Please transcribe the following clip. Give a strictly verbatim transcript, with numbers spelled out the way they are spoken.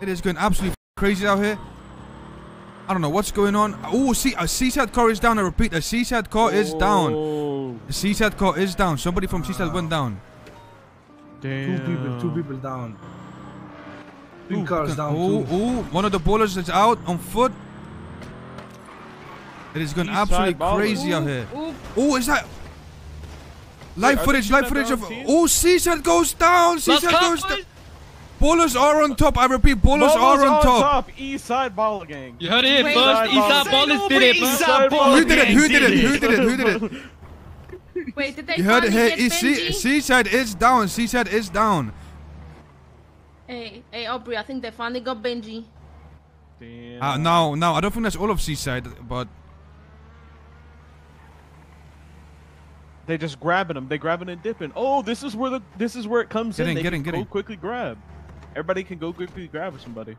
It is going absolutely crazy out here. I don't know what's going on. Oh, see, a C SAT car is down. I repeat, a C SAT car oh. is down. A C SAT car is down. Somebody from C SAT went down. Damn. Two people, two people down. Two Ooh, cars down. Oh, oh, one of the ballers is out on foot. It is going absolutely crazy out here. Oh, is that live footage? Live footage of oh, C SAT goes down. C SAT goes down. Ballers are on top. I repeat, ballers are on top. East side ball gang. You heard it first. East side ballers did it. Who did it? Who did it? Who did it? Who did it? Wait, did they you heard it here. C SAT is down. C SAT is down. Hey, hey, Aubrey, I think they finally got Benji. Damn. Uh, no, no, I don't think that's all of C SAT, but... They just grabbing them. They grabbing and dipping. Oh, this is where the this is where it comes get in. in. They get can in, get go in. quickly grab. Everybody can go quickly grab somebody.